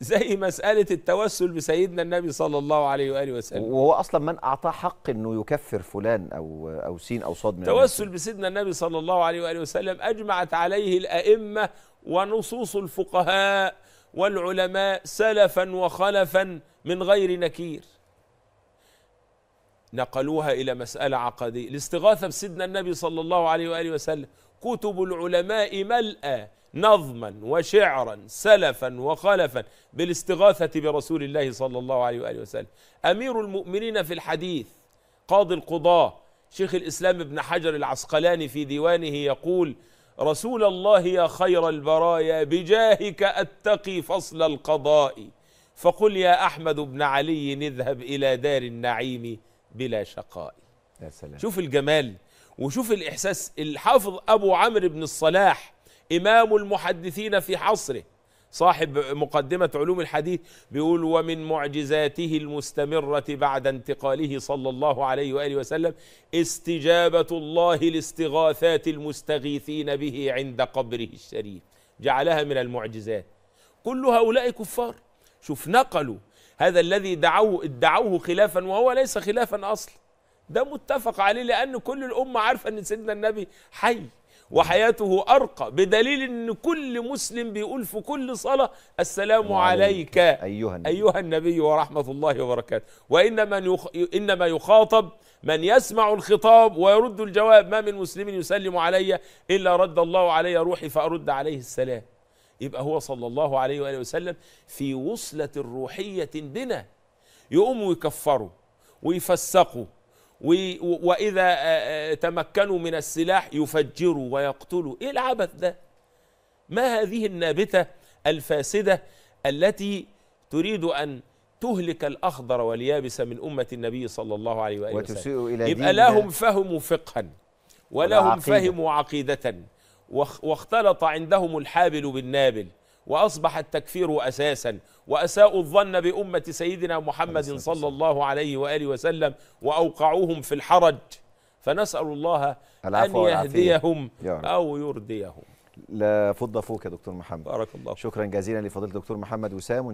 زي مسألة التوسل بسيدنا النبي صلى الله عليه وآله وسلم، وهو أصلا من أعطاه حق أنه يكفر فلان أو سين أو صاد. من التوسل بسيدنا النبي صلى الله عليه وآله وسلم أجمعت عليه الأئمة ونصوص الفقهاء والعلماء سلفا وخلفا من غير نكير، نقلوها إلى مسألة عقدية. الاستغاثة بسيدنا النبي صلى الله عليه وآله وسلم كتب العلماء ملأ نظما وشعرا سلفا وخلفا بالاستغاثة برسول الله صلى الله عليه وآله وسلم. أمير المؤمنين في الحديث قاضي القضاة شيخ الإسلام ابن حجر العسقلاني في ديوانه يقول: رسول الله يا خير البرايا بجاهك أتقي فصل القضاء، فقل يا أحمد بن علي نذهب إلى دار النعيم بلا شقاء. يا سلام. شوف الجمال وشوف الإحساس. الحافظ أبو عمرو بن الصلاح إمام المحدثين في عصره صاحب مقدمة علوم الحديث بيقول: ومن معجزاته المستمرة بعد انتقاله صلى الله عليه وآله وسلم استجابة الله لاستغاثات المستغيثين به عند قبره الشريف، جعلها من المعجزات. كل هؤلاء كفار، شوف نقلوا هذا الذي ادعوه خلافا وهو ليس خلافا أصلا، ده متفق عليه لأن كل الأمة عارفة أن سيدنا النبي حي وحياته أرقى، بدليل أن كل مسلم بيقول في كل صلاة: السلام عليك أيها النبي ورحمة الله وبركاته. وإنما يخاطب من يسمع الخطاب ويرد الجواب. ما من مسلم يسلم علي إلا رد الله علي روحي فأرد عليه السلام. يبقى هو صلى الله عليه وآله وسلم في وصلة روحية بنا، يقوموا يكفروا ويفسقوا، وإذا تمكنوا من السلاح يفجروا ويقتلوا. إيه العبث ده؟ ما هذه النابتة الفاسدة التي تريد أن تهلك الأخضر واليابس من أمة النبي صلى الله عليه وآله وسلم؟ يبقى لهم فهموا فقها ولهم فهموا عقيدة، واختلط عندهم الحابل بالنابل، وأصبح التكفير أساسا، وأساءوا الظن بأمة سيدنا محمد صلى الله عليه وآله وسلم وأوقعوهم في الحرج. فنسأل الله أن يهديهم أو يرديهم. لا فض فوك يا دكتور محمد، بارك الله. شكرا جزيلا لفضيلة الدكتور محمد وسام.